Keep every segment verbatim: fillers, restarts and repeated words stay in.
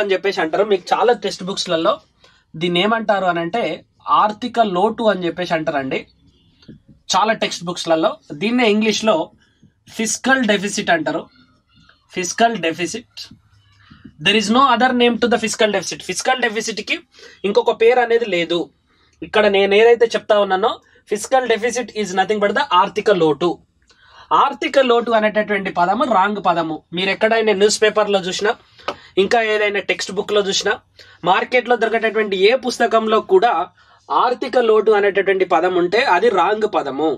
అని చెప్పేసి అంటారు. మీకు చాలా టెక్స్ట్ బుక్స్లలో దీన్ని ఏమంటారు అని అంటే ఆర్థిక లోటు అని చెప్పేసి అంటారండి. చాలా టెక్స్ట్ బుక్స్లలో దీన్నే ఇంగ్లీష్లో ఫిస్కల్ డెఫిసిట్ అంటారు. Fiscal deficit, there is no other name to the fiscal deficit. Fiscal డెఫిసిట్కి ఇంకొక పేరు అనేది లేదు. ఇక్కడ నేను ఏదైతే చెప్తా ఉన్నానో fiscal deficit is nothing but the ఆర్థిక లోటు. ఆర్థిక లోటు అనేటటువంటి పదము రాంగ్ పదము. మీరు ఎక్కడైనా న్యూస్ పేపర్లో చూసినా, ఇంకా ఏదైనా టెక్స్ట్ బుక్లో చూసినా, మార్కెట్లో దొరికేటటువంటి ఏ పుస్తకంలో కూడా ఆర్థిక లోటు అనేటటువంటి పదం ఉంటే అది రాంగ్ పదము.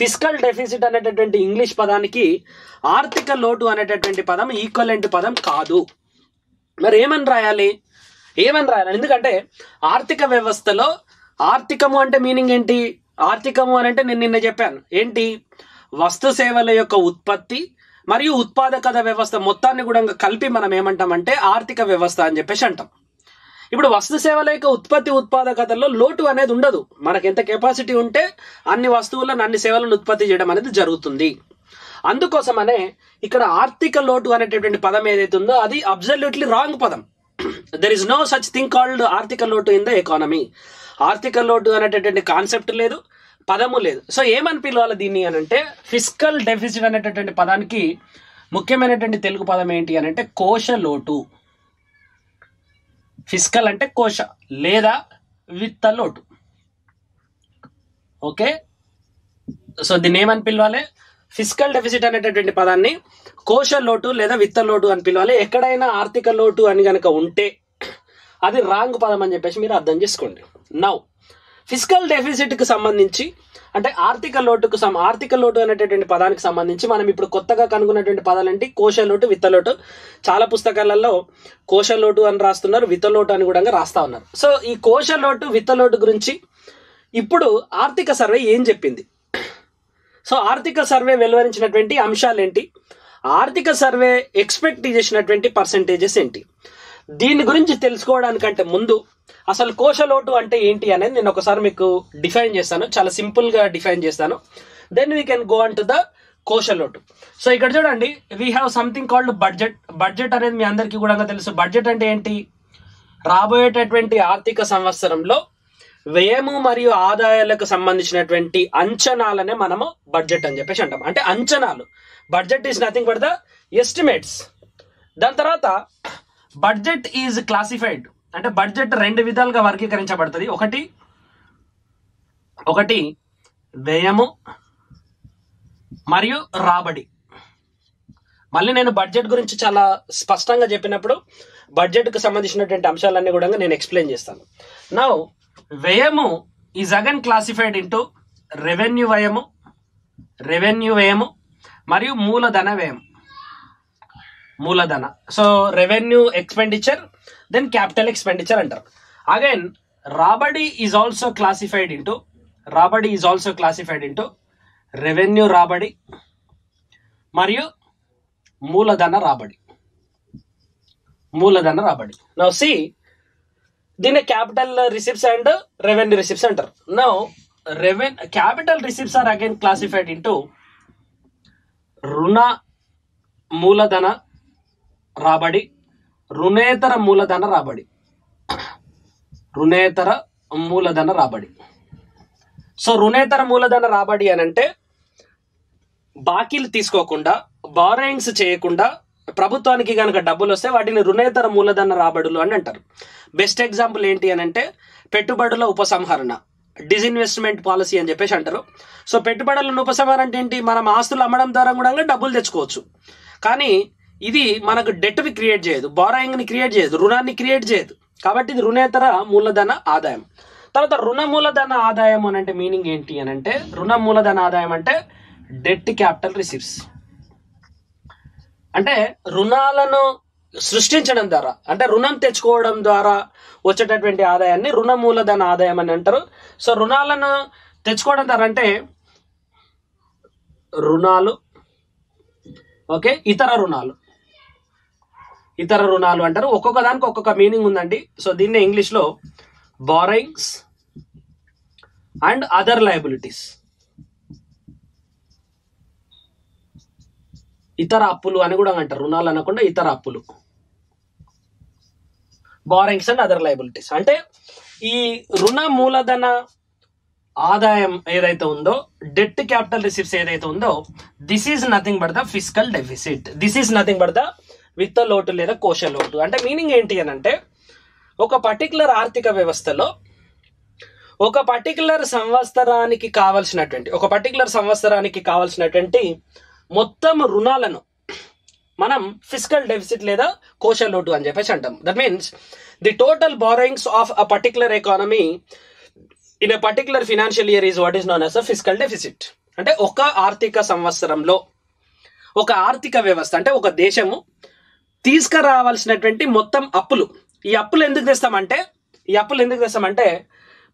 ఫిస్కల్ డెఫిసిట్ అనేటటువంటి ఇంగ్లీష్ పదానికి ఆర్థిక లోటు అనేటటువంటి పదం ఈక్వలెంట్ పదం కాదు. మరి ఏమని రాయాలి? ఏమని రాయాలి? ఎందుకంటే ఆర్థిక వ్యవస్థలో ఆర్థికము అంటే మీనింగ్ ఏంటి? ఆర్థికము అని అంటే నేను నిన్న చెప్పాను ఏంటి, వస్తు సేవల యొక్క ఉత్పత్తి మరియు ఉత్పాదకత వ్యవస్థ మొత్తాన్ని కూడా కలిపి మనం ఏమంటామంటే ఆర్థిక వ్యవస్థ అని చెప్పేసి అంటాం. ఇప్పుడు వస్తు సేవల యొక్క ఉత్పత్తి ఉత్పాదకతలో లోటు అనేది ఉండదు. మనకు ఎంత కెపాసిటీ ఉంటే అన్ని వస్తువులను అన్ని సేవలను ఉత్పత్తి చేయడం అనేది జరుగుతుంది. అందుకోసమనే ఇక్కడ ఆర్థిక లోటు అనేటటువంటి పదం ఏదైతే ఉందో అది అబ్సల్యూట్లీ రాంగ్ పదం. There is no such thing called ఆర్థిక లోటు ఇన్ ద ఎకానమీ. ఆర్థిక లోటు అనేటటువంటి కాన్సెప్ట్ లేదు, పదము లేదు. సో ఏమని పిలవాలి దీన్ని అని అంటే ఫిస్కల్ డెఫిసిట్ అనేటటువంటి పదానికి ముఖ్యమైనటువంటి తెలుగు పదం ఏంటి అని అంటే కోశ లోటు. ఫిస్కల్ అంటే కోశ లేదా విత్త లోటు. ఓకే, సో దీన్ని ఏమని పిలవాలి? ఫిస్కల్ డెఫిసిట్ అనేటటువంటి పదాన్ని కోశ లోటు లేదా విత్త లోటు అని పిలవాలి. ఎక్కడైనా ఆర్థిక లోటు అని కనుక ఉంటే అది రాంగ్ పదం అని చెప్పేసి మీరు అర్థం చేసుకోండి. నౌ ఫిస్కల్ డెఫిసిట్కి సంబంధించి అంటే ఆర్థిక లోటుకు సం ఆర్థిక లోటు అనేటటువంటి పదానికి సంబంధించి మనం ఇప్పుడు కొత్తగా కనుగొన్నటువంటి పదాలు ఏంటి? కోశ లోటు, విత్త లోటు. చాలా పుస్తకాలలో కోశ లోటు అని రాస్తున్నారు, విత్త లోటు అని కూడా రాస్తా ఉన్నారు. సో ఈ కోశ లోటు, విత్త లోటు గురించి ఇప్పుడు ఆర్థిక సర్వే ఏం చెప్పింది? సో ఆర్థిక సర్వే వెలువరించినటువంటి అంశాలు ఏంటి? ఆర్థిక సర్వే ఎక్స్పెక్ట్ చేసినటువంటి పర్సెంటేజెస్ ఏంటి? దీని గురించి తెలుసుకోవడానికంటే ముందు అసలు కోశ లోటు అంటే ఏంటి అనేది నేను ఒకసారి మీకు డిఫైన్ చేస్తాను. చాలా సింపుల్గా డిఫైన్ చేస్తాను, then we can go on to the కోశ లోటు. సో ఇక్కడ చూడండి, we have something called budget. Budget అనేది మీ అందరికీ కూడా తెలుసు. బడ్జెట్ అంటే ఏంటి? రాబోయేటటువంటి ఆర్థిక సంవత్సరంలో వ్యయము మరియు ఆదాయాలకు సంబంధించినటువంటి అంచనాలనే మనము బడ్జెట్ అని చెప్పేసి అంటాం. అంటే అంచనాలు. Budget is nothing but the estimates. దాని తర్వాత బడ్జెట్ ఈజ్ క్లాసిఫైడ్. అంటే బడ్జెట్ రెండు విధాలుగా వర్గీకరించబడుతుంది. ఒకటి ఒకటి వ్యయము మరియు రాబడి. మళ్ళీ నేను బడ్జెట్ గురించి చాలా స్పష్టంగా చెప్పినప్పుడు బడ్జెట్కు సంబంధించినటువంటి అంశాలన్నీ కూడా నేను ఎక్స్ప్లెయిన్ చేస్తాను. నౌ వ్యయము is again classified into revenue వ్యయము, రెవెన్యూ వ్యయము మరియు మూలధన వ్యయం, మూలధన. So revenue expenditure, then capital expenditure అంటారు. అగైన్ రాబడి ఈజ్ ఆల్సో క్లాసిఫైడ్ ఇంటూ రాబడి is also classified into revenue రాబడి మరియు మూలధన రాబడి, మూలధన రాబడి. నౌ సి, దీన్ని capital receipts and revenue receipts అంటారు. Now revenue capital receipts are again classified into రుణ మూలధన రాబడి, రుణేతర మూలధన రాబడి, రుణేతర మూలధన రాబడి. సో రుణేతర మూలధన రాబడి అని అంటే బాకీలు తీసుకోకుండా, బారోయింగ్స్ చేయకుండా ప్రభుత్వానికి కనుక డబ్బులు వస్తే వాటిని రుణేతర మూలధన రాబడులు అని అంటారు. బెస్ట్ ఎగ్జాంపుల్ ఏంటి అని అంటే పెట్టుబడుల ఉపసంహరణ, డిజిన్వెస్ట్మెంట్ పాలసీ అని చెప్పేసి అంటారు. సో పెట్టుబడులను ఉపసంహరణ అంటే ఏంటి? మనం ఆస్తులు అమ్మడం ద్వారా కూడా డబ్బులు తెచ్చుకోవచ్చు, కానీ ఇది మనకు డెట్ని క్రియేట్ చేయదు, బారోయింగ్ని క్రియేట్ చేయదు, రుణాన్ని క్రియేట్ చేయదు. కాబట్టి ఇది రుణేతర మూలధన ఆదాయం. తర్వాత రుణ మూలధన ఆదాయం అని అంటే మీనింగ్ ఏంటి అని అంటే రుణ మూలధన ఆదాయం అంటే డెట్ క్యాపిటల్ రిసిప్ట్స్. అంటే రుణాలను సృష్టించడం ద్వారా, అంటే రుణం తెచ్చుకోవడం ద్వారా వచ్చేటటువంటి ఆదాయాన్ని రుణ మూలధన ఆదాయం అని అంటారు. సో రుణాలను తెచ్చుకోవడం ద్వారా అంటే రుణాలు, ఓకే, ఇతర రుణాలు, ఇతర రుణాలు అంటారు. ఒక్కొక్క దానికి ఒక్కొక్క మీనింగ్ ఉందండి. సో దీన్నే ఇంగ్లీష్లో బారోయింగ్స్ అండ్ అదర్ లయబిలిటీస్, ఇతర అప్పులు అని కూడా అంటారు. రుణాలు అనకుండా ఇతర అప్పులు, borrowings and other liabilities. And this Runa Muladana Adayam Edaitundo, debt to capital receipts Edaitundo, this is nothing but the fiscal deficit. This is nothing but the విత్త లోటు లేదా కోశ లోటు అంటే మీనింగ్ ఏంటి అని అంటే ఒక పర్టిక్యులర్ ఆర్థిక వ్యవస్థలో ఒక పర్టిక్యులర్ సంవత్సరానికి కావాల్సినటువంటి ఒక పర్టిక్యులర్ సంవత్సరానికి కావాల్సినటువంటి మొత్తం రుణాలను మనం ఫిస్కల్ డెఫిసిట్ లేదా కోశ లోటు అని చెప్పేసి అంటాం. That means the total borrowings of a particular economy in a particular financial year is what is known as a fiscal deficit. అంటే ఒక ఆర్థిక సంవత్సరంలో ఒక ఆర్థిక వ్యవస్థ అంటే ఒక దేశము తీసుకురావాల్సినటువంటి మొత్తం అప్పులు, ఈ అప్పులు ఎందుకు తెస్తామంటే ఈ అప్పులు ఎందుకు తెస్తామంటే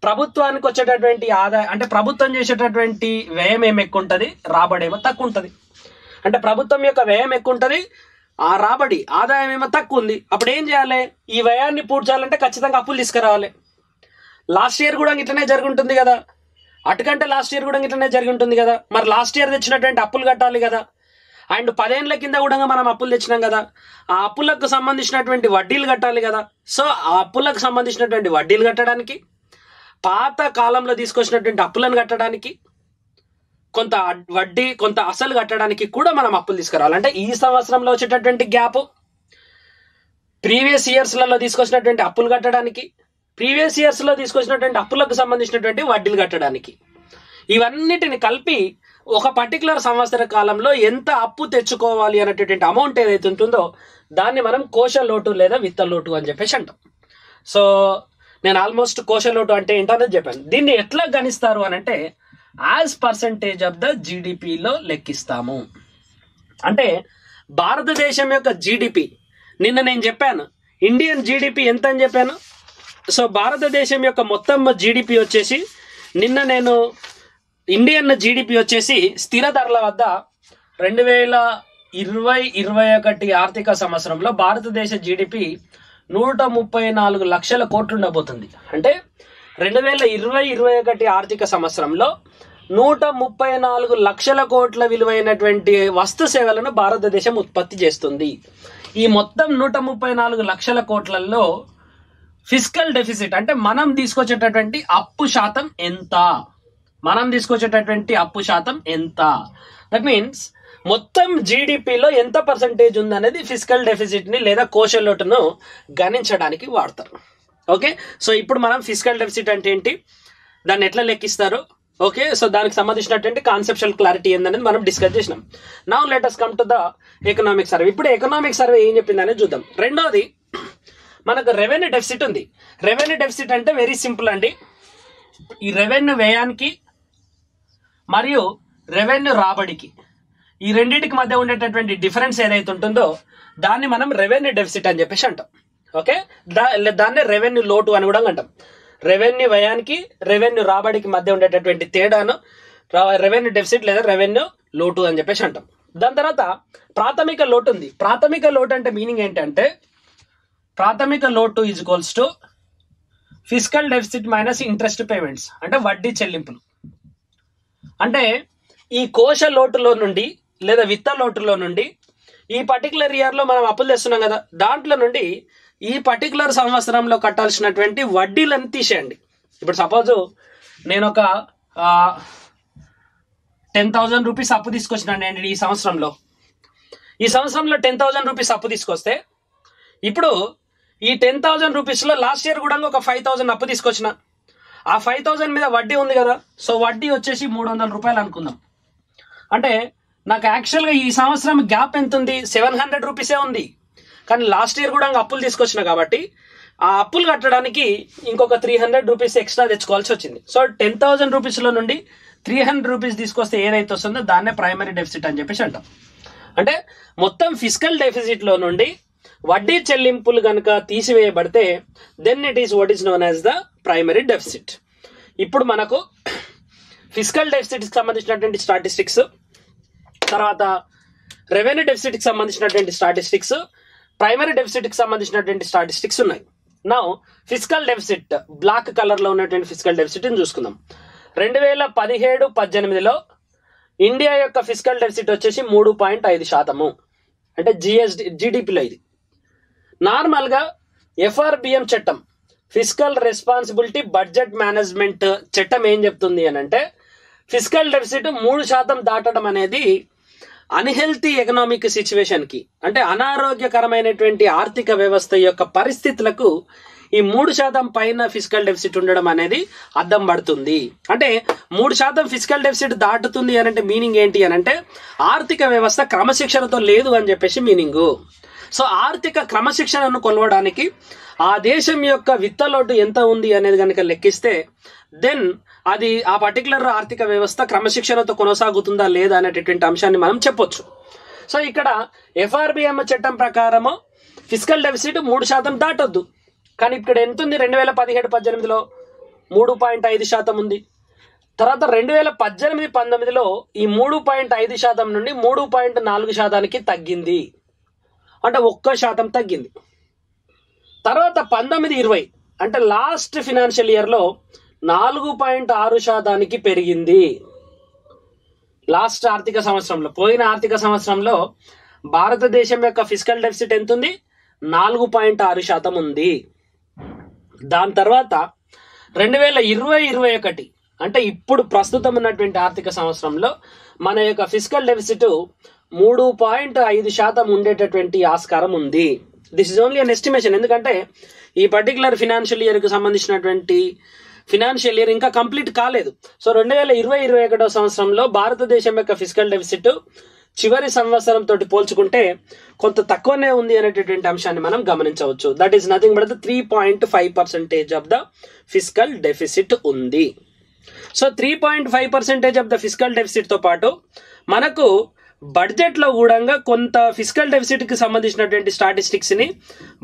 ప్రభుత్వానికి వచ్చేటటువంటి ఆదాయం అంటే ప్రభుత్వం చేసేటటువంటి వ్యయం ఏమి ఎక్కువ ఉంటుంది, రాబడి ఏమో తక్కువ ఉంటుంది. అంటే ప్రభుత్వం యొక్క వ్యయం ఎక్కువ ఉంటుంది, ఆ రాబడి ఆదాయం ఏమో తక్కువ ఉంది. అప్పుడు ఏం చేయాలి, ఈ వ్యయాన్ని పూడ్చాలంటే ఖచ్చితంగా అప్పులు తీసుకురావాలి. లాస్ట్ ఇయర్ కూడా ఇట్లనే జరుగుతుంది కదా, అటుకంటే లాస్ట్ ఇయర్ కూడా ఇట్లనే జరుగుతుంది కదా, మరి లాస్ట్ ఇయర్ తెచ్చినటువంటి అప్పులు కట్టాలి కదా. అండ్ పదేళ్ల కింద కూడా మనం అప్పులు తెచ్చినాం కదా, ఆ అప్పులకు సంబంధించినటువంటి వడ్డీలు కట్టాలి కదా. సో ఆ అప్పులకు సంబంధించినటువంటి వడ్డీలు కట్టడానికి, పాత కాలంలో తీసుకొచ్చినటువంటి అప్పులను కట్టడానికి, కొంత వడ్డీ కొంత అసలు కట్టడానికి కూడా మనం అప్పులు తీసుకురావాలి. అంటే ఈ సంవత్సరంలో వచ్చేటటువంటి గ్యాప్ ప్రీవియస్ ఇయర్స్లలో తీసుకొచ్చినటువంటి అప్పులు కట్టడానికి, ప్రీవియస్ ఇయర్స్లో తీసుకొచ్చినటువంటి అప్పులకు సంబంధించినటువంటి వడ్డీలు కట్టడానికి, ఇవన్నిటిని కలిపి ఒక పర్టికులర్ సంవత్సర కాలంలో ఎంత అప్పు తెచ్చుకోవాలి అనేటటువంటి అమౌంట్ ఏదైతే ఉంటుందో దాన్ని మనం కోశ లోటు లేదా విత్త లోటు అని చెప్పేసి అంటాం. సో నేను ఆల్మోస్ట్ కోశ లోటు అంటే ఏంటనేది చెప్పాను. దీన్ని ఎట్లా గణిస్తారు అని అంటే యాజ్ పర్సంటేజ్ ఆఫ్ ద జీడిపిలో లెక్కిస్తాము. అంటే భారతదేశం యొక్క జీడిపి, నిన్న నేను చెప్పాను ఇండియన్ జీడిపి ఎంత అని చెప్పాను. సో భారతదేశం యొక్క మొత్తం జీడిపి వచ్చేసి నిన్న నేను ఇండియన్ జీడిపి వచ్చేసి స్థిర ధరల వద్ద రెండు వేల ఇరవై ఇరవై ఒకటి ఆర్థిక సంవత్సరంలో భారతదేశ జీడిపి నూట ముప్పై నాలుగు లక్షల కోట్లు ఉండబోతుంది. అంటే రెండు వేల ఇరవై ఇరవై ఒకటి ఆర్థిక సంవత్సరంలో నూట ముప్పై నాలుగు లక్షల కోట్ల విలువైనటువంటి వస్తు సేవలను భారతదేశం ఉత్పత్తి చేస్తుంది. ఈ మొత్తం నూట ముప్పై నాలుగు లక్షల కోట్లలో ఫిస్కల్ డెఫిసిట్ అంటే మనం తీసుకొచ్చేటటువంటి అప్పు శాతం ఎంత, మనం తీసుకొచ్చేటటువంటి అప్పు శాతం ఎంత. దట్ మీన్స్ మొత్తం జీడిపిలో ఎంత పర్సంటేజ్ ఉందనేది ఫిస్కల్ డెఫిసిట్ని లేదా కోశ లోటును గణించడానికి వాడతారు. ఓకే, సో ఇప్పుడు మనం ఫిస్కల్ డెఫిసిట్ అంటే ఏంటి, దాన్ని ఎట్లా లెక్కిస్తారు, ఓకే, సో దానికి సంబంధించినటువంటి కాన్సెప్షువల్ క్లారిటీ ఏందనేది మనం డిస్కస్ చేసినాం. Now let us come to the economic survey. ఇప్పుడు ఎకనామిక్ సర్వే ఏం చెప్పిందనేది చూద్దాం. రెండోది మనకు రెవెన్యూ డెఫిసిట్ ఉంది. రెవెన్యూ డెఫిసిట్ అంటే వెరీ సింపుల్ అండి. ఈ రెవెన్యూ వ్యయానికి మరియు రెవెన్యూ రాబడికి ఈ రెండింటికి మధ్య ఉండేటటువంటి డిఫరెన్స్ ఏదైతే ఉంటుందో దాన్ని మనం రెవెన్యూ డెఫిసిట్ అని చెప్పేసి అంటాం. ఓకే, దా దాన్నే రెవెన్యూ లోటు అని కూడా అంటాం. రెవెన్యూ వ్యయానికి రెవెన్యూ రాబడికి మధ్య ఉండేటటువంటి తేడాను రెవెన్యూ డెఫిసిట్ లేదా రెవెన్యూ లోటు అని చెప్పేసి అంటాం. దాని తర్వాత ప్రాథమిక లోటు ఉంది. ప్రాథమిక లోటు అంటే మీనింగ్ ఏంటంటే ప్రాథమిక లోటు is equals to fiscal deficit minus interest payments అంటే వడ్డీ చెల్లింపులు. అంటే ఈ కోశ లోటులో నుండి లేదా విత్త లోటులో నుండి ఈ పర్టికులర్ ఇయర్లో మనం అప్పులు తెస్తున్నాం కదా, దాంట్లో నుండి ఈ పర్టికులర్ సంవత్సరంలో కట్టాల్సినటువంటి వడ్డీలను తీసేయండి. ఇప్పుడు సపోజు నేను ఒక టెన్ థౌజండ్ రూపీస్ అప్పు తీసుకొచ్చినాను అండి ఈ సంవత్సరంలో. ఈ సంవత్సరంలో టెన్ థౌజండ్ రూపీస్ అప్పు తీసుకొస్తే ఇప్పుడు ఈ టెన్ థౌజండ్ రూపీస్లో లాస్ట్ ఇయర్ కూడా ఒక ఫైవ్ థౌజండ్ అప్పు తీసుకొచ్చిన, ఆ ఫైవ్ థౌజండ్ మీద వడ్డీ ఉంది కదా, సో వడ్డీ వచ్చేసి మూడు వందల రూపాయలు అనుకుందాం. అంటే నాకు యాక్చువల్గా ఈ సంవత్సరం గ్యాప్ ఎంత ఉంది, సెవెన్ హండ్రెడ్ రూపీసే ఉంది. కానీ లాస్ట్ ఇయర్ కూడా అప్పులు తీసుకొచ్చిన కాబట్టి ఆ అప్పులు కట్టడానికి ఇంకొక త్రీ హండ్రెడ్ రూపీస్ ఎక్స్ట్రా తెచ్చుకోవాల్సి వచ్చింది. సో టెన్ థౌజండ్ రూపీస్లో నుండి త్రీ హండ్రెడ్ రూపీస్ తీసుకొస్తే ఏదైతే వస్తుందో దాన్నే ప్రైమరీ డెఫిసిట్ అని చెప్పేసి అంటాం. అంటే మొత్తం ఫిస్కల్ డెఫిసిట్లో నుండి వడ్డీ చెల్లింపులు కనుక తీసివేయబడితే then it is what is known as the primary deficit. ఇప్పుడు మనకు ఫిస్కల్ డెఫిసిట్కి సంబంధించినటువంటి స్టాటిస్టిక్స్, తర్వాత రెవెన్యూ డెఫిసిట్కి సంబంధించినటువంటి స్టాటిస్టిక్స్, ప్రైమరీ డెఫిసిట్కి సంబంధించినటువంటి స్టాటిస్టిక్స్ ఉన్నాయి. నా ఫిస్కల్ డెఫిసిట్ బ్లాక్ కలర్లో ఉన్నటువంటి ఫిస్కల్ డెఫిసిట్ని చూసుకుందాం. రెండు వేల పదిహేడు పద్దెనిమిదిలో ఇండియా యొక్క ఫిస్కల్ డెఫిసిట్ వచ్చేసి మూడు పాయింట్ ఐదు శాతము అంటే జిఎస్డి జీడిపిలో. ఇది నార్మల్గా F R B M చట్టం ఫిస్కల్ రెస్పాన్సిబిలిటీ బడ్జెట్ మేనేజ్మెంట్ చట్టం ఏం చెప్తుంది అని అంటే ఫిస్కల్ డెఫిసిట్ మూడు శాతం దాటడం అనేది అన్హెల్తీ ఎకనామిక్ సిచ్యువేషన్కి అంటే అనారోగ్యకరమైనటువంటి ఆర్థిక వ్యవస్థ యొక్క పరిస్థితులకు ఈ మూడు శాతం పైన ఫిస్కల్ డెఫిసిట్ ఉండడం అనేది అద్దం పడుతుంది. అంటే మూడు శాతం ఫిస్కల్ డెఫిసిట్ దాటుతుంది అని అంటే మీనింగ్ ఏంటి అని అంటే ఆర్థిక వ్యవస్థ క్రమశిక్షణతో లేదు అని చెప్పేసి మీనింగు. సో ఆర్థిక క్రమశిక్షణను కొలవడానికి ఆ దేశం యొక్క విత్తలోటు ఎంత ఉంది అనేది కనుక లెక్కిస్తే దెన్ అది ఆ పర్టికులర్ ఆర్థిక వ్యవస్థ క్రమశిక్షణతో కొనసాగుతుందా లేదా అనేటటువంటి అంశాన్ని మనం చెప్పొచ్చు. సో ఇక్కడ ఎఫ్ఆర్బిఎం చట్టం ప్రకారము ఫిస్కల్ డెఫిసిట్ మూడు శాతం దాటొద్దు. కానీ ఇక్కడ ఎంత ఉంది? రెండు వేల పదిహేడు పద్దెనిమిదిలో మూడు పాయింట్ ఐదు శాతం ఉంది. తర్వాత రెండు వేల పద్దెనిమిది పంతొమ్మిదిలో ఈ మూడు పాయింట్ ఐదు శాతం నుండి మూడు పాయింట్ నాలుగు శాతానికి తగ్గింది, అంటే ఒక్క శాతం తగ్గింది. తర్వాత పంతొమ్మిది ఇరవై అంటే లాస్ట్ ఫినాన్షియల్ ఇయర్లో నాలుగు పాయింట్ ఆరు శాతానికి పెరిగింది. లాస్ట్ ఆర్థిక సంవత్సరంలో పోయిన ఆర్థిక సంవత్సరంలో భారతదేశం యొక్క ఫిస్కల్ డెఫిసిట్ ఎంత ఉంది? నాలుగు పాయింట్ ఆరు శాతం ఉంది. దాని తర్వాత రెండు వేల ఇరవై ఇరవై ఒకటి అంటే ఇప్పుడు ప్రస్తుతం ఉన్నటువంటి ఆర్థిక సంవత్సరంలో మన యొక్క ఫిస్కల్ డెఫిసిట్ మూడు పాయింట్ ఐదు శాతం ఉండేటటువంటి ఆస్కారం ఉంది. This is only an estimation, ఎందుకంటే ఈ పర్టికులర్ ఫినాన్షియల్ ఇయర్కి సంబంధించినటువంటి ఫినాన్షియల్ ఇయర్ ఇంకా కంప్లీట్ కాలేదు. సో రెండు వేల ఇరవై ఇరవై ఒకటో సంవత్సరంలో భారతదేశం యొక్క ఫిస్కల్ డెఫిసిట్ చివరి సంవత్సరం తోటి పోల్చుకుంటే కొంత తక్కువనే ఉంది అనేటటువంటి అంశాన్ని మనం గమనించవచ్చు. That is nothing but the three point five percentage of the fiscal deficit ఉంది. So three point five percentage of the fiscal డెఫిసిట్తో పాటు మనకు బడ్జెట్లో కూడా కొంత ఫిస్కల్ డెఫిసిట్కి సంబంధించినటువంటి స్టాటిస్టిక్స్ని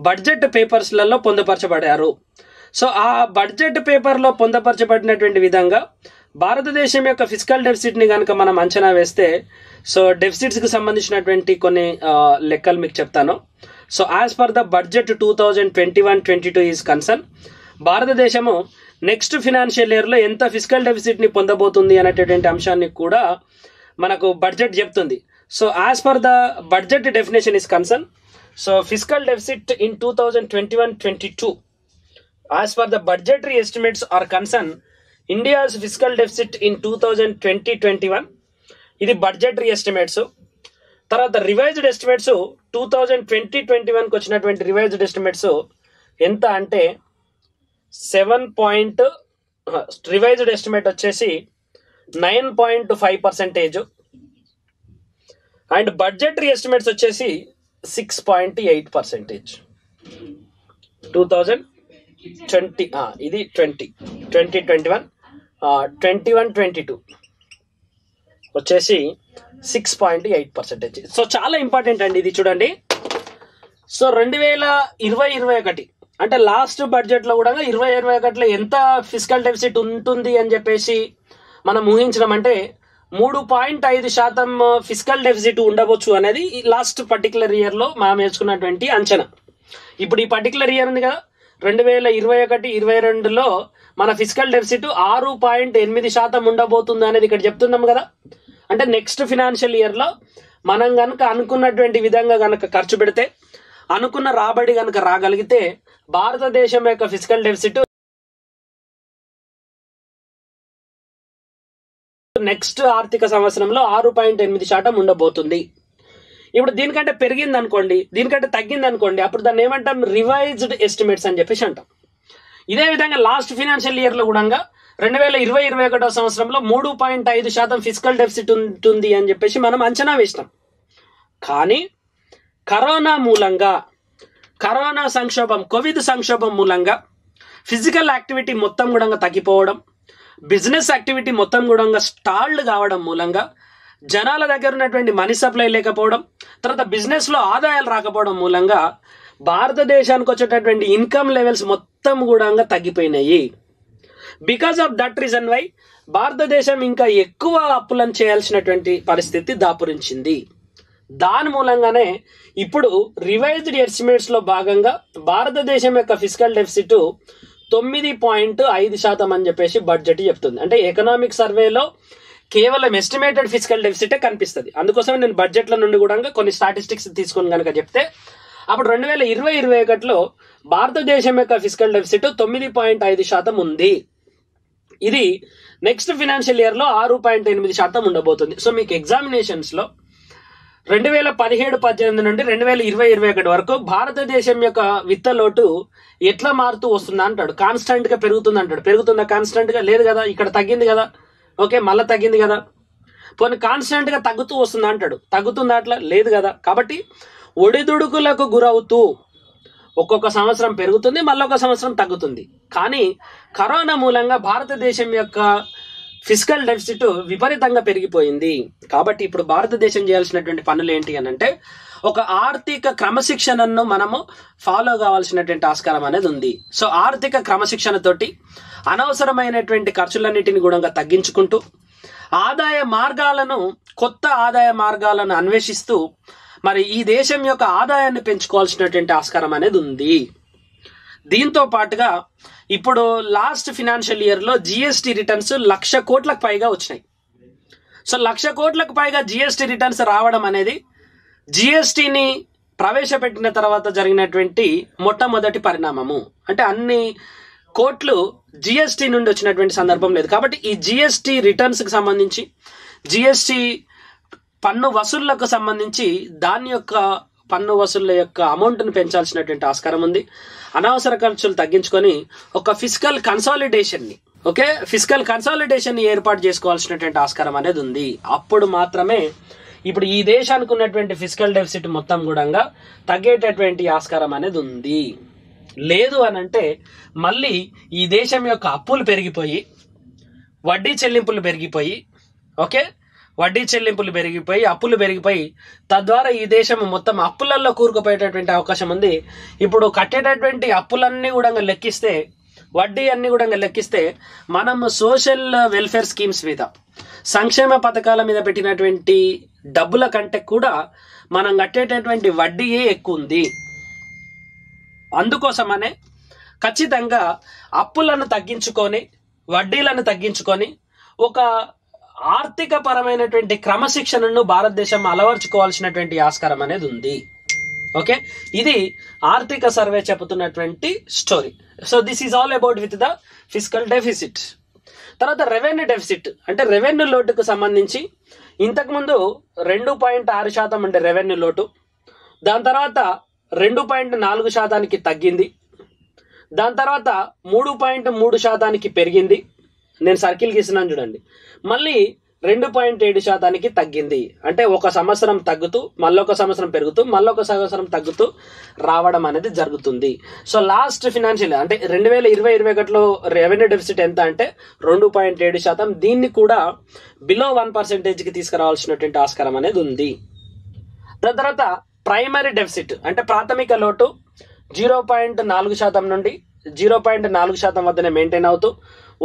బడ్జెట్ పేపర్స్లలో పొందుపరచబడారు. సో ఆ బడ్జెట్ పేపర్లో పొందుపరచబడినటువంటి విధంగా భారతదేశం యొక్క ఫిస్కల్ డెఫిసిట్ని కనుక మనం అంచనా వేస్తే, సో డెఫిసిట్స్కి సంబంధించినటువంటి కొన్ని లెక్కలు మీకు చెప్తాను. So as per the budget two thousand twenty one twenty two is concern భారతదేశము నెక్స్ట్ ఫినాన్షియల్ ఇయర్లో ఎంత ఫిస్కల్ డెఫిసిట్ని పొందబోతుంది అనేటటువంటి అంశాన్ని కూడా మనకు బడ్జెట్ చెప్తుంది. So as per the budget definition is concern, so fiscal deficit in two thousand twenty one twenty two as per the budgetary estimates are concern, India's fiscal deficit in two thousand twenty twenty one ఇది budgetary estimates. తర్వాత revised estimates two thousand twenty twenty వన్కి వచ్చినటువంటి revised estimates ఎంత అంటే seven point revised estimate వచ్చేసి nine point five percentage and budgetary estimates వచ్చేసి six point eight percentage two thousand twenty ఇది twenty twenty twenty one twenty one twenty two వచ్చేసి six point eight percentage. So చాలా important అండి ఇది చూడండి. So రెండు వేల ఇరవై ఇరవై ఒకటి అంటే లాస్ట్ బడ్జెట్లో కూడా ఇరవై ఇరవై ఒకటిలో ఎంత ఫిస్కల్ డెఫిసిట్ ఉంటుంది అని చెప్పేసి మనం ఊహించడం అంటే మూడు పాయింట్ ఐదు శాతం ఫిస్కల్ డెఫిసిట్ ఉండవచ్చు అనేది లాస్ట్ పర్టికులర్ ఇయర్లో మనం వేసుకున్నటువంటి అంచనా. ఇప్పుడు ఈ పర్టికులర్ ఇయర్ ఉంది కదా రెండు వేల ఇరవై ఒకటి ఇరవై రెండులో మన ఫిస్కల్ డెఫిసిట్ ఆరు పాయింట్ ఎనిమిది శాతం ఉండబోతుంది అనేది ఇక్కడ చెప్తున్నాం కదా. అంటే నెక్స్ట్ ఫినాన్షియల్ ఇయర్లో మనం కనుక అనుకున్నటువంటి విధంగా కనుక ఖర్చు పెడితే అనుకున్న రాబడి కనుక రాగలిగితే భారతదేశం యొక్క ఫిస్కల్ డెఫిసిట్ నెక్స్ట్ ఆర్థిక సంవత్సరంలో ఆరు పాయింట్ ఎనిమిది శాతం ఉండబోతుంది. ఇప్పుడు దీనికంటే పెరిగింది అనుకోండి, దీనికంటే తగ్గింది అనుకోండి, అప్పుడు దాన్ని ఏమంటాం? రివైజ్డ్ ఎస్టిమేట్స్ అని చెప్పేసి అంటాం. ఇదే విధంగా లాస్ట్ ఫినాన్షియల్ ఇయర్లో కూడా రెండు వేల ఇరవై ఇరవై ఒకటో సంవత్సరంలో మూడు పాయింట్ ఐదు శాతం ఫిస్కల్ డెఫిసిట్ ఉంటుంది అని చెప్పేసి మనం అంచనా వేస్తాం. కానీ కరోనా మూలంగా కరోనా సంక్షోభం కోవిడ్ సంక్షోభం మూలంగా ఫిజికల్ యాక్టివిటీ మొత్తం కూడా తగ్గిపోవడం, బిజినెస్ యాక్టివిటీ మొత్తం కూడా స్టాల్డ్ కావడం మూలంగా జనాల దగ్గర ఉన్నటువంటి మనీ సప్లై లేకపోవడం, తర్వాత బిజినెస్లో ఆదాయాలు రాకపోవడం మూలంగా భారతదేశానికి వచ్చేటటువంటి ఇన్కమ్ లెవెల్స్ మొత్తం కూడా తగ్గిపోయినాయి. Because of that reason why భారతదేశం ఇంకా ఎక్కువ అప్పులను చేయాల్సినటువంటి పరిస్థితి దాపురించింది. దాని మూలంగానే ఇప్పుడు రివైజ్డ్ ఎస్టిమేట్స్లో భాగంగా భారతదేశం యొక్క ఫిస్కల్ డెఫిసిట్ తొమ్మిది పాయింట్ ఐదు శాతం అని చెప్పేసి బడ్జెట్ చెప్తుంది. అంటే ఎకనామిక్ సర్వేలో కేవలం ఎస్టిమేటెడ్ ఫిస్కల్ డెఫిసిటే కనిపిస్తుంది. అందుకోసం నేను బడ్జెట్ల నుండి కూడా కొన్ని స్టాటిస్టిక్స్ తీసుకొని కనుక చెప్తే అప్పుడు రెండు వేల ఇరవై ఇరవై ఒకటిలో భారతదేశం యొక్క ఫిస్కల్ డెఫిసిట్ తొమ్మిది పాయింట్ ఐదు శాతం ఉంది. ఇది నెక్స్ట్ ఫైనాన్షియల్ ఇయర్ లో ఆరు పాయింట్ ఎనిమిది శాతం ఉండబోతుంది. సో మీకు ఎగ్జామినేషన్స్ లో రెండు వేల పదిహేడు పద్దెనిమిది నుండి రెండు వేల ఇరవై ఇరవై ఒకటి వరకు భారతదేశం యొక్క విత్తలోటు ఎట్లా మారుతూ వస్తుందా అంటాడు. కాన్స్టెంట్ గా పెరుగుతుంది అంటాడు. పెరుగుతుందా కాన్స్టెంట్ గా? లేదు కదా, ఇక్కడ తగ్గింది కదా, ఓకే మళ్ళీ తగ్గింది కదా. పోనీ కాన్స్టెంట్ గా తగ్గుతూ వస్తుందా అంటాడు. తగ్గుతుందా? అట్లా లేదు కదా. కాబట్టి ఒడిదుడుకులకు గురవుతూ ఒక్కొక్క సంవత్సరం పెరుగుతుంది, మళ్ళీ ఒక సంవత్సరం తగ్గుతుంది. కానీ కరోనా మూలంగా భారతదేశం యొక్క ఫిస్కల్ డెఫిసిట్ విపరీతంగా పెరిగిపోయింది. కాబట్టి ఇప్పుడు భారతదేశం చేయాల్సినటువంటి పనులు ఏంటి అని అంటే, ఒక ఆర్థిక క్రమశిక్షణను మనము ఫాలో కావాల్సినటువంటి ఆస్కారం అనేది ఉంది. సో ఆర్థిక క్రమశిక్షణతోటి అనవసరమైనటువంటి ఖర్చులన్నిటిని కూడా తగ్గించుకుంటూ, ఆదాయ మార్గాలను, కొత్త ఆదాయ మార్గాలను అన్వేషిస్తూ మరి ఈ దేశం యొక్క ఆదాయాన్ని పెంచుకోవాల్సినటువంటి ఆస్కారం అనేది ఉంది. దీంతో పాటుగా ఇప్పుడు లాస్ట్ ఫినాన్షియల్ ఇయర్లో జిఎస్టీ రిటర్న్స్ లక్ష కోట్లకు పైగా వచ్చినాయి. సో లక్ష కోట్లకు పైగా జిఎస్టీ రిటర్న్స్ రావడం అనేది జిఎస్టీని ప్రవేశపెట్టిన తర్వాత జరిగినటువంటి మొట్టమొదటి పరిణామము. అంటే అన్ని కోట్లు జిఎస్టీ నుండి వచ్చినటువంటి సందర్భం లేదు. కాబట్టి ఈ జిఎస్టీ రిటర్న్స్కి సంబంధించి, జిఎస్టీ పన్ను వసూళ్లకు సంబంధించి దాని యొక్క పన్ను వసూళ్ల యొక్క అమౌంట్ను పెంచాల్సినటువంటి ఆస్కారం ఉంది. అనవసర ఖర్చులు తగ్గించుకొని ఒక ఫిస్కల్ కన్సాలిడేషన్ని, ఓకే ఫిస్కల్ కన్సాలిడేషన్ని ఏర్పాటు చేసుకోవాల్సినటువంటి ఆస్కారం అనేది ఉంది. అప్పుడు మాత్రమే ఇప్పుడు ఈ దేశానికి ఉన్నటువంటి ఫిస్కల్ డెఫిసిట్ మొత్తం కూడా తగ్గేటటువంటి ఆస్కారం అనేది ఉంది. లేదు అని అంటే మళ్ళీ ఈ దేశం యొక్క అప్పులు పెరిగిపోయి, వడ్డీ చెల్లింపులు పెరిగిపోయి, ఓకే వడ్డీ చెల్లింపులు పెరిగిపోయి, అప్పులు పెరిగిపోయి, తద్వారా ఈ దేశం మొత్తం అప్పులల్లో కూరుకుపోయేటటువంటి అవకాశం ఉంది. ఇప్పుడు కట్టేటటువంటి అప్పులన్నీ కూడా లెక్కిస్తే, వడ్డీ అన్నీ కూడా లెక్కిస్తే, మనం సోషల్ వెల్ఫేర్ స్కీమ్స్ మీద, సంక్షేమ పథకాల మీద పెట్టినటువంటి డబ్బుల కంటే కూడా మనం కట్టేటటువంటి వడ్డీయే ఎక్కువ ఉంది. అందుకోసమనే ఖచ్చితంగా అప్పులను తగ్గించుకొని, వడ్డీలను తగ్గించుకొని ఒక ఆర్థిక పరమైనటువంటి క్రమశిక్షణను భారతదేశం అలవర్చుకోవాల్సినటువంటి ఆస్కారం అనేది ఉంది. ఓకే, ఇది ఆర్థిక సర్వే చెబుతున్నటువంటి story. So this is all about with the fiscal deficit. తర్వాత రెవెన్యూ డెఫిసిట్ అంటే రెవెన్యూ లోటుకు సంబంధించి ఇంతకుముందు రెండు పాయింట్ ఆరు శాతం ఉండే రెవెన్యూ లోటు, దాని తర్వాత రెండు పాయింట్ నాలుగు శాతానికి తగ్గింది, దాని తర్వాత మూడు పాయింట్ మూడు శాతానికి పెరిగింది. నేను సర్కిల్ గీస్తున్నాను చూడండి. మళ్ళీ రెండు పాయింట్ ఏడు శాతానికి తగ్గింది. అంటే ఒక సంవత్సరం తగ్గుతూ, మళ్ళొక సంవత్సరం పెరుగుతూ, మళ్ళొక సంవత్సరం తగ్గుతూ రావడం అనేది జరుగుతుంది. సో లాస్ట్ ఫినాన్షియల్ అంటే రెండు వేల ఇరవై ఇరవై ఒకటిలో రెవెన్యూ డెఫిసిట్ ఎంత అంటే రెండు పాయింట్ ఏడు శాతం. దీన్ని కూడా బిలో వన్ పర్సెంటేజ్కి తీసుకురావాల్సినటువంటి ఆస్కారం అనేది ఉంది. దాని తర్వాత ప్రైమరీ డెఫిసిట్ అంటే ప్రాథమిక లోటు జీరో పాయింట్ నాలుగు శాతం నుండి జీరో పాయింట్ నాలుగు శాతం వద్దనే మెయింటైన్ అవుతూ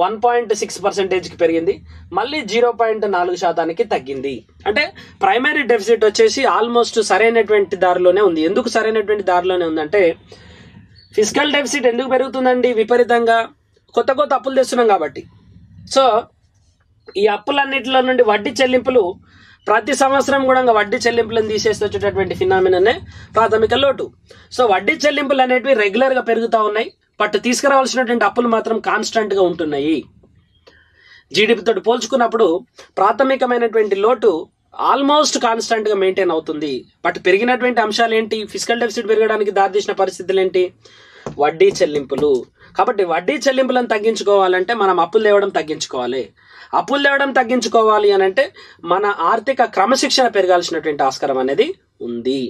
వన్ పాయింట్ సిక్స్ పర్సెంటేజ్కి పెరిగింది, మళ్ళీ జీరో పాయింట్ నాలుగు శాతానికి తగ్గింది. అంటే ప్రైమరీ డెఫిసిట్ వచ్చేసి ఆల్మోస్ట్ సరైనటువంటి దారిలోనే ఉంది. ఎందుకు సరైనటువంటి దారిలోనే ఉందంటే, ఫిస్కల్ డెఫిసిట్ ఎందుకు పెరుగుతుందండి విపరీతంగా? కొత్త కొత్త అప్పులు తెస్తున్నాం కాబట్టి. సో ఈ అప్పులన్నింటిలో నుండి వడ్డీ చెల్లింపులు, ప్రతి సంవత్సరం కూడా వడ్డీ చెల్లింపులను తీసేసి వచ్చేటటువంటి ఫినామిననే ప్రాథమిక లోటు. సో వడ్డీ చెల్లింపులు అనేటివి రెగ్యులర్గా పెరుగుతూ ఉన్నాయి, బట్ తీసుకురావాల్సినటువంటి అప్పులు మాత్రం కాన్స్టెంట్గా ఉంటున్నాయి. జీడిపితో పోల్చుకున్నప్పుడు ప్రాథమికమైనటువంటి లోటు ఆల్మోస్ట్ కాన్స్టెంట్గా మెయింటైన్ అవుతుంది. బట్ పెరిగినటువంటి అంశాలు ఏంటి? ఫిస్కల్ డెఫిసిట్ పెరగడానికి దారితీసిన పరిస్థితులు ఏంటి? వడ్డీ చెల్లింపులు. కాబట్టి వడ్డీ చెల్లింపులను తగ్గించుకోవాలంటే మనం అప్పులు తేవడం తగ్గించుకోవాలి. అప్పులు తేవడం తగ్గించుకోవాలి అని అంటే మన ఆర్థిక క్రమశిక్షణ పెరగాల్సినటువంటి ఆస్కారం అనేది ఉంది.